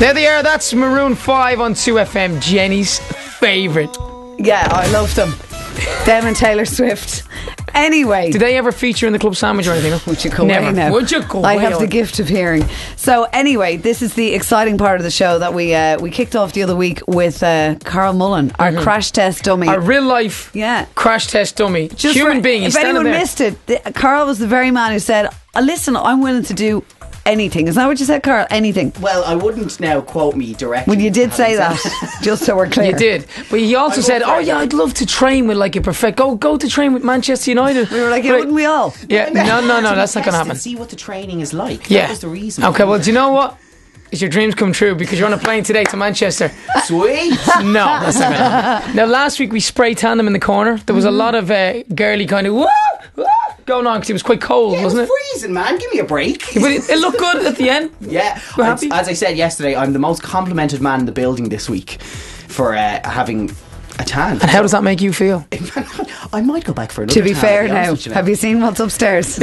There they are. That's Maroon 5 on 2FM. Jenny's favourite. Yeah, I love them. Them and Taylor Swift. Anyway, did they ever feature in the club sandwich or anything? Would you go away now? Would you go? I have the gift of hearing. So anyway, this is the exciting part of the show that we kicked off the other week with Carl Mullan, our crash test dummy, our real life crash test dummy, just human being. If anyone missed it, Carl was the very man who said, "Listen, I'm willing to do anything." Is that what you said, Carl? Anything? Well, I wouldn't now quote me directly. Well, you did say that, just so we're clear. You did. But he also said, "Oh yeah, I'd love to train with like a perfect. Go to train with Manchester United." We were like, yeah, wouldn't we all? Yeah. No, that's not going to happen. See what the training is like. Yeah. That was the reason. Okay. Well, do you know what? Is your dreams come true because you're on a plane today to Manchester. Sweet. No, that's not going to happen. Now, last week we spray tanned them in the corner. There was a lot of girly kind of woo going on because it was quite cold, wasn't it? It was freezing, man. Give me a break. But it looked good at the end. Yeah. We're happy. As I said yesterday, I'm the most complimented man in the building this week for having a tan. And how does that make you feel? I might go back for another. To be fair now, have you seen what's upstairs?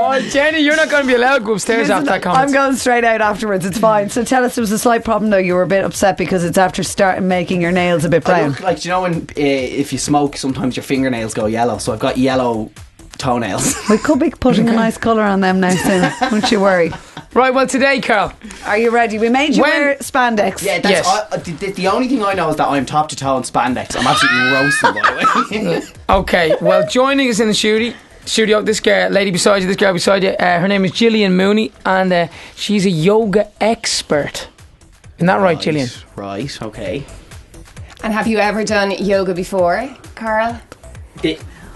Well, Jenny, you're not going to be allowed to go upstairs after that comment. I'm going straight out afterwards. It's fine. So tell us, there was a slight problem though. You were a bit upset because it's after starting making your nails a bit brown. Look, like, do you know when if you smoke, sometimes your fingernails go yellow? So I've got yellow toenails. We could be putting a nice colour on them now soon. Don't you worry. Right, well today, Carl, are you ready? We made you wear spandex. Yeah, that's the only thing I know is that I'm top to toe in spandex. I'm absolutely roasted, by the way. Okay, well, joining us in the studio, this girl, lady beside you, this girl beside you, her name is Gillian Mooney, and she's a yoga expert. Isn't that right, Gillian? Right, okay. And have you ever done yoga before, Carl?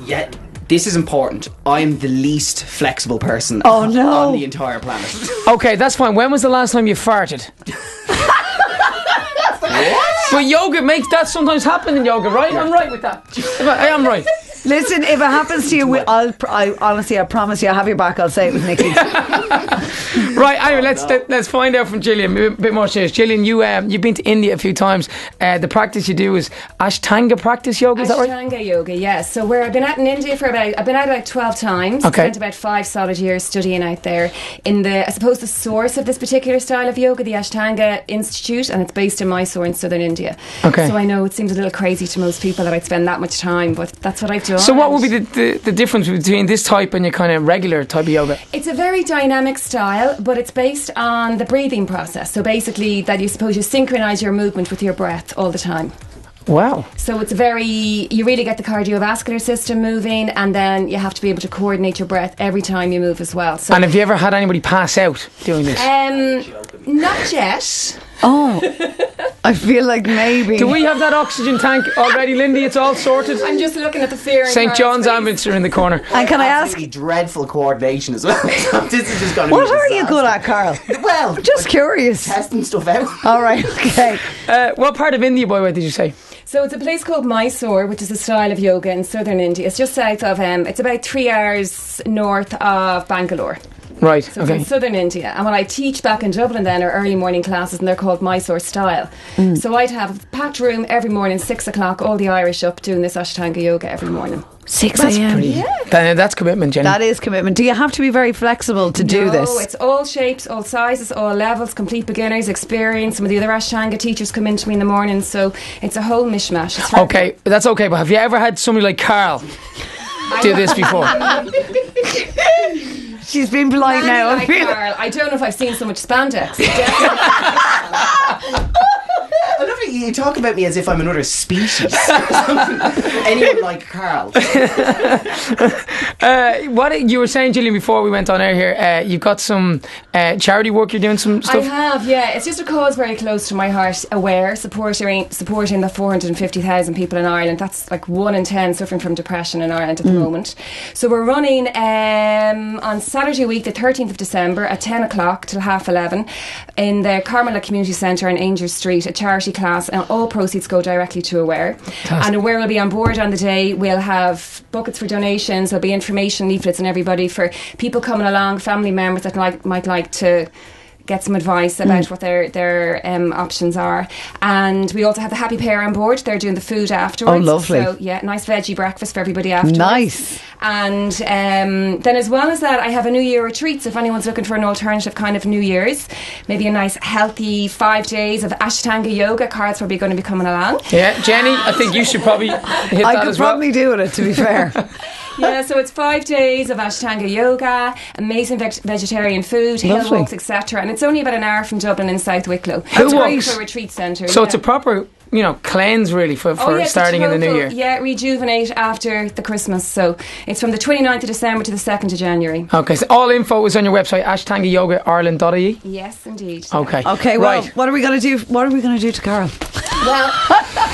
Yeah, this is important. I'm the least flexible person on the entire planet. Okay, that's fine. When was the last time you farted? But yoga makes that sometimes happen in yoga, right? I'm right with that. I am right. Listen, if it happens to you, I promise you, I'll have your back. I'll say it with Nicky. Right, anyway, let's find out from Gillian a bit more serious. Gillian, you've been to India a few times. The practice you do is Ashtanga practice yoga, is that right? Ashtanga yoga, yes. So I've been out in India I've been out about 12 times. Okay. Spent about 5 solid years studying out there in the source of this particular style of yoga, the Ashtanga Institute, and it's based in Mysore in southern India. Okay. So I know it seems a little crazy to most people that I'd spend that much time, but that's what I've done. So what would be the difference between this type and your kind of regular type of yoga? It's a very dynamic style, but it's based on the breathing process. So basically you synchronise your movement with your breath all the time. Wow. So it's you really get the cardiovascular system moving, and then you have to be able to coordinate your breath every time you move as well. So, and have you ever had anybody pass out doing this? Not yet. Oh, I feel like maybe. Do we have that oxygen tank already, Lindy? It's all sorted. I'm just looking at the fear. St. John's ambulance are in the corner. And can I ask? Dreadful coordination as well. This is just going to be. What are you good at, Carl? Well, just curious. Testing stuff out. All right. Okay. What part of India, by the way, did you say? So it's a place called Mysore, which is a style of yoga in southern India. It's just south of it's about 3 hours north of Bangalore. Right, so okay. It's in southern India. And what I teach back in Dublin then are early morning classes, and they're called Mysore Style. So I'd have a packed room every morning, 6 o'clock, all the Irish up doing this Ashtanga yoga every morning. 6 a.m. Yeah. That's commitment, Jenny. That is commitment. Do you have to be very flexible to do this? No, it's all shapes, all sizes, all levels, complete beginners, experience. Some of the other Ashtanga teachers come in to me in the morning, so it's a whole mishmash. It's okay, that's okay, but have you ever had somebody like Carl do this before? She's been polite now. Like Carl, I don't know if I've seen so much spandex. I love it. You talk about me as if I'm another species. Anyone like Carl. What you were saying, Gillian, before we went on air here, you've got some charity work. You're doing some stuff. I have, yeah. It's just a cause very close to my heart. Aware, supporting the 450,000 people in Ireland. That's like 1 in 10 suffering from depression in Ireland at the moment. So we're running on Saturday week, the 13th of December, at 10 o'clock till 11:30, in the Carmel Community Centre in Angers Street, a charity class, and all proceeds go directly to Aware. And Aware will be on board on the day. We'll have buckets for donations, there'll be information leaflets and everybody for people coming along, family members that might like to get some advice about what their options are. And we also have the Happy Pair on board. They're doing the food afterwards. Oh, lovely. So, yeah, nice veggie breakfast for everybody afterwards. Nice. And then as well as that, I have a New Year retreat. So if anyone's looking for an alternative kind of New Year's, maybe a nice healthy 5 days of Ashtanga Yoga, Carl's probably going to be coming along. Yeah, Jenny, I think you should probably hit that as well. I could probably do it, to be fair. Yeah, so it's 5 days of Ashtanga Yoga, amazing vegetarian food, hill walks, etc. And it's only about an hour from Dublin in South Wicklow. It's great for a retreat centre. So it's a proper... you know, cleanse really for starting in the new year. Yeah, rejuvenate after the Christmas. So it's from the 29th of December to the 2nd of January. Okay, so all info is on your website, ashtangayoga.ireland.ie. Yes, indeed. Okay. Okay, well, right. What are we going to do? What are we going to do to Carl? Well,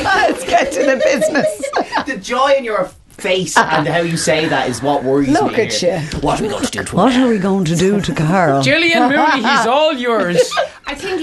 let's get to the business. The joy in your face and how you say that is what worries me. Look at you. What are we going to do to What are we going to do to Carl? Gillian Mooney, he's all yours. I think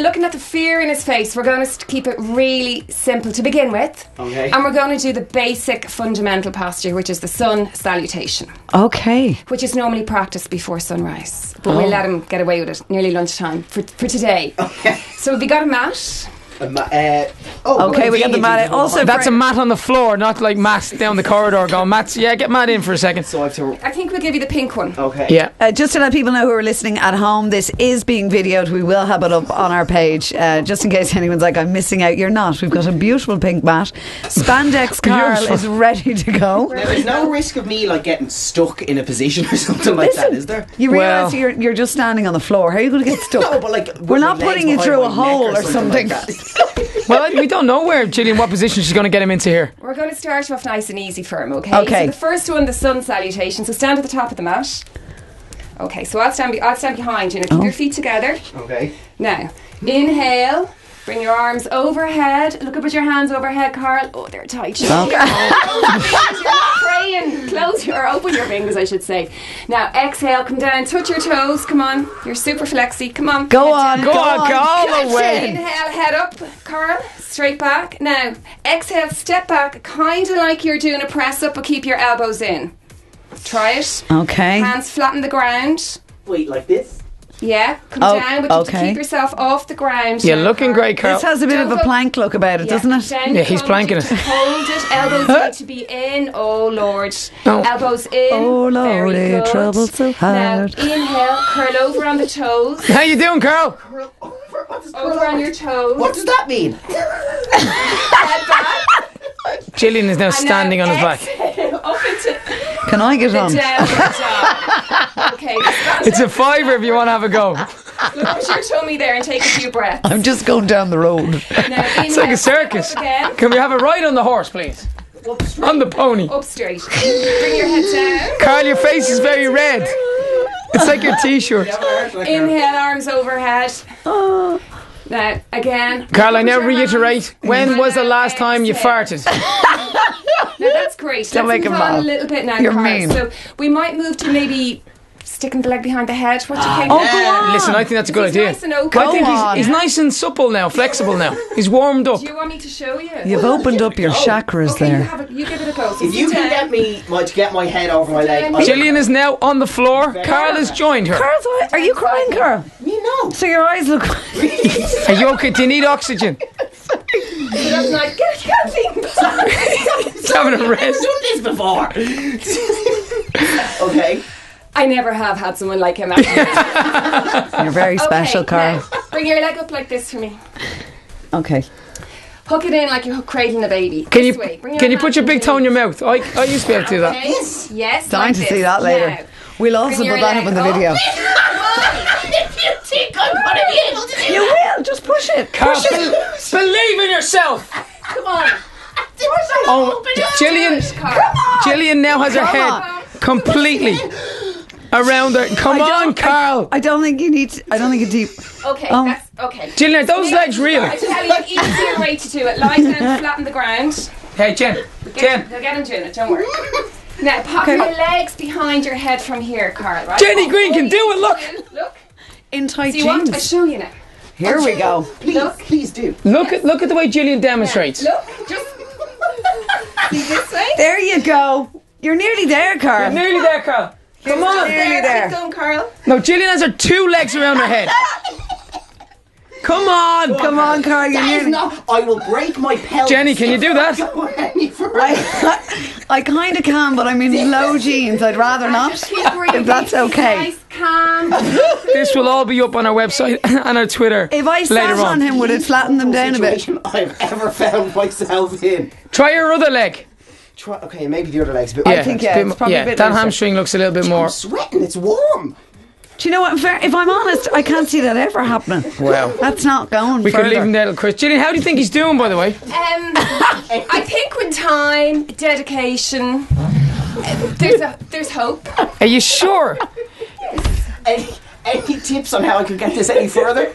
looking at the fear in his face, we're going to keep it really simple to begin with. Okay. And we're going to do the basic fundamental posture, which is the sun salutation. Okay. Which is normally practiced before sunrise. But we let him get away with it nearly lunchtime for today. Okay. So have you got a mat? Okay, we got the mat. Also, that's a mat on the floor, not like mats down the corridor going, mats, yeah, get mat in for a second. So I think we'll give you the pink one. Okay. Yeah. Just to let people know who are listening at home, this is being videoed. We will have it up on our page, just in case anyone's like, I'm missing out. You're not. We've got a beautiful pink mat. Spandex Carl is ready to go. There's no risk of me like getting stuck in a position or something like that, is there? You realise you're just standing on the floor. How are you going to get stuck? No, but like, we're not putting you through a hole or something. Well, we don't know where Gillian, what position she's going to get him into here. We're going to start off nice and easy for him, okay? Okay. So the first one, the sun salutation. So stand at the top of the mat. Okay, so I'll stand behind you. Now, keep your feet together. Okay. Now, inhale. Bring your arms overhead. Look up at your hands overhead, Carl. Oh, they're tight. You're praying. Close your, or open your fingers, I should say. Now, exhale. Come down. Touch your toes. Come on. You're super flexy. Come on. Go on. Inhale. Head up, Carl. Straight back. Now, exhale. Step back. Kind of like you're doing a press up, but keep your elbows in. Try it. Okay. Hands flatten the ground. Wait, like this? Yeah, come down, but you have to keep yourself off the ground. You're looking great, Carl. This has a bit of a plank look about it, doesn't it? Yeah, he's planking it. Hold it, elbows need to be in. Oh, Lord. Oh. Elbows in. Oh, Lord, trouble so hard. Now, inhale, curl over on the toes. How you doing, Carl? Curl over, on your toes. What does that mean? Gillian is now standing on his back. Can I get on? Okay, it's a fiver if you want to have a go. Look at your tummy there and take a few breaths. I'm just going down the road. Now, it's like a circus. Can we have a ride on the horse, please? On the pony. Up straight. Bring your head down. Carl, your face is very red. It's like your t-shirt. Inhale, arms overhead. Now, again. Carl, I now reiterate, when was the last time you farted? Now that's great. Don't Let's move on a little bit now, Carl. So we might move to maybe sticking the leg behind the head. What do you think? Oh, go on. Listen, I think that's a good idea. Nice and open. I think he's nice and supple now, flexible now. He's warmed up. Do you want me to show you? You've opened up your chakras there. You give it a go. So if you can get me to get my head over my leg. Gillian is now on the floor. Carl has joined her. Carl's are you crying, Carl? Me, no. So your eyes look... Are you okay? Do you need oxygen? But I'm like, he's having a rest. I've done this before. Okay. I never have had someone like him. You're very special, Carl. Bring your leg up like this for me. Okay. Hook it in like you're cradling a baby. Can you put your big toe in your mouth? I used to be able to do that. Yes. Dying to see that later. Now, we'll also put that up in the video. If you think I'm going to be able to do it, you will. Just push it. Carl, push it. Believe in yourself. Come on. Gillian. Gillian now has her head completely around her. Come on, Carl. I don't think you need to, I don't think it's deep. Okay, that's okay. Gillian, those legs real. I tell you an easier way to do it. Lie down flat on the ground. Hey, Jen. They'll get him doing it, don't worry. Now, pop your legs behind your head from here, Carl, right? Jenny Green can do it, look. In tight jeans. I'll show you now. Here we go. Please do. Look at the way Gillian demonstrates. Yeah. Look, just see this way. There you go. You're nearly there, Carl. Come on, there. Keep going, Carl. No, Gillian has her two legs around her head. Come on, come on, Carl. That is not. I will break my pelvis. Jenny, can you do that? I kind of can, but I'm in low jeans. I'd rather not. If that's okay. This will all be up on our website and our Twitter. If I sat on him, would it flatten them down a bit? I've ever found myself in. Try your other leg. Okay, maybe the other leg's a bit. Yeah, I think it's probably a bit. That hamstring looks a little bit more. I'm sweating. It's warm. Do you know what? If I'm honest, I can't see that ever happening. Wow. That's not going. We further. Could leave him there till Chris. Gillian, how do you think he's doing, by the way? I think with time, dedication, there's hope. Are you sure? Any tips on how I could get this any further?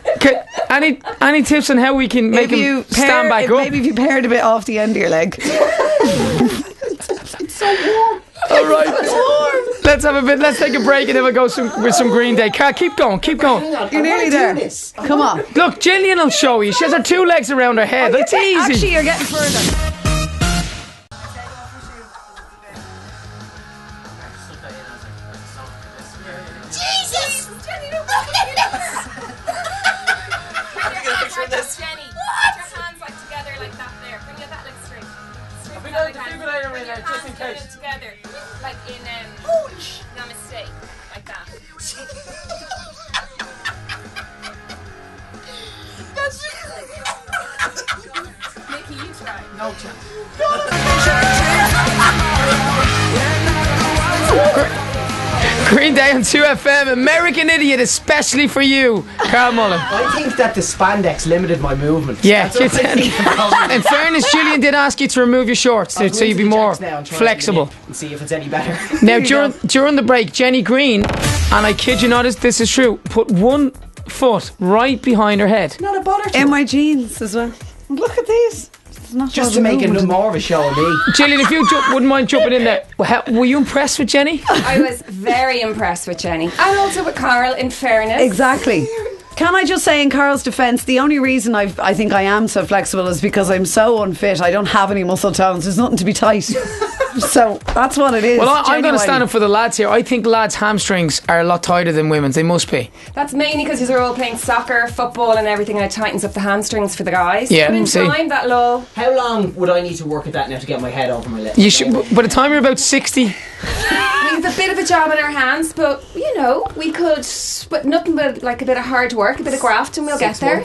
Any tips on how we can make him stand back up? Maybe if you paired a bit off the end of your leg. It's so warm. All right. It's warm. Let's take a break and then we'll go with some Green Day. Carl, keep going. Keep going. You're nearly there. Come on. Look, Gillian will show you. She has her two legs around her head. That's easy. Actually, you're getting further. Green Day on 2FM, American Idiot, especially for you, Carl Mullan. I think that the spandex limited my movement. Yeah, in fairness, Gillian did ask you to remove your shorts so you'd be more flexible. And see if it's any better. Now, during the break, Jenny Green, and I kid you not, this is true, put one foot right behind her head. Not a bother to. In my jeans as well. Look at these. Just to make it more of a show of me. Gillian, if you wouldn't mind jumping in there, were you impressed with Jenny? I was very impressed with Jenny. And also with Carl, in fairness. Exactly. Can I just say, in Carl's defence, the only reason I think I am so flexible is because I'm so unfit. I don't have any muscle tones. There's nothing to be tight. So that's what it is. Well, I'm going to stand up for the lads here. I think lads' hamstrings are a lot tighter than women's. They must be. That's mainly because you're all playing soccer, football and everything, and it tightens up the hamstrings for the guys. Yeah, but in time, that low. How long would I need to work at that now to get my head over my lips? You should, by the time you're about 60... It's a bit of a job in our hands, but you know, we could, but nothing but like a bit of hard work, a bit of graft, and we'll get there.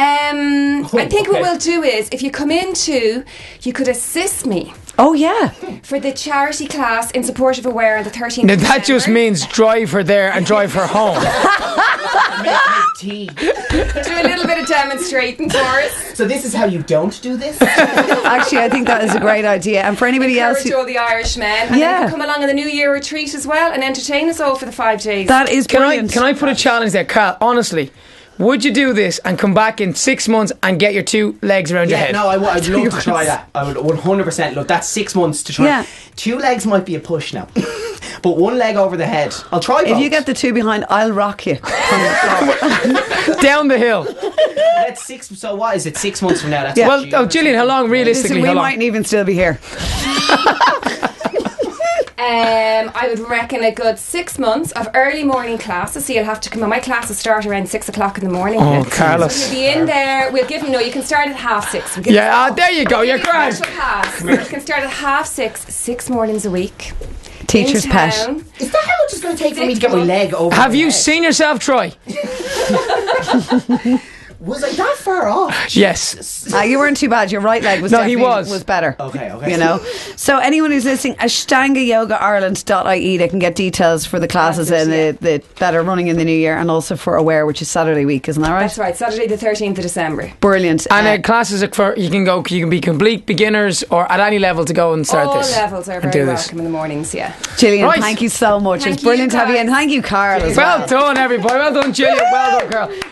I think what we'll do is, if you come in too, you could assist me. Oh yeah, for the charity class in support of Aware on the 13th. Now that just means drive her there and drive her home. Tea. Do a little bit of demonstrating for us. So this is how you don't do this. Actually, I think that is a great idea. And for anybody else, all the Irishmen, and then come along in the New Year retreat as well and entertain us all for the 5 days. That is brilliant. Can I put a challenge there, Carl? Honestly. Would you do this and come back in 6 months and get your two legs around your head? No, I'd love to try that. I would 100% love. That's 6 months to try. Yeah. Two legs might be a push now. But one leg over the head. I'll try both. If you get the two behind, I'll rock you. Down the hill. That's six. So what is it? 6 months from now. That's Gillian, how long realistically? Listen, we mightn't even still be here. I would reckon a good 6 months of early morning classes. So you'll have to come in. My classes start around 6 o'clock in the morning. Oh, Carlos. So you'll be in there. We'll give you, no, you can start at 6:30. There you go. You're grand. You can start at 6:30, 6 mornings a week. Teacher's pet. Is that how much it's going to take for me to get my leg over? Have you seen yourself, Troy? Was I that far off? Yes. You weren't too bad. Your right leg was was better. Okay. You know. So anyone who's listening, Ashtanga Yoga Ireland.ie, they can get details for the classes that are running in the new year, and also for Aware, which is Saturday week, isn't that right? That's right. Saturday the 13th of December. Brilliant. And classes are for you can be complete beginners or at any level to go and start this. All levels are very welcome in the mornings. Yeah. Gillian, thank you so much. It's brilliant to have you, and thank you, Carl. Well done, everybody. Well done, Gillian. Well done, Carl.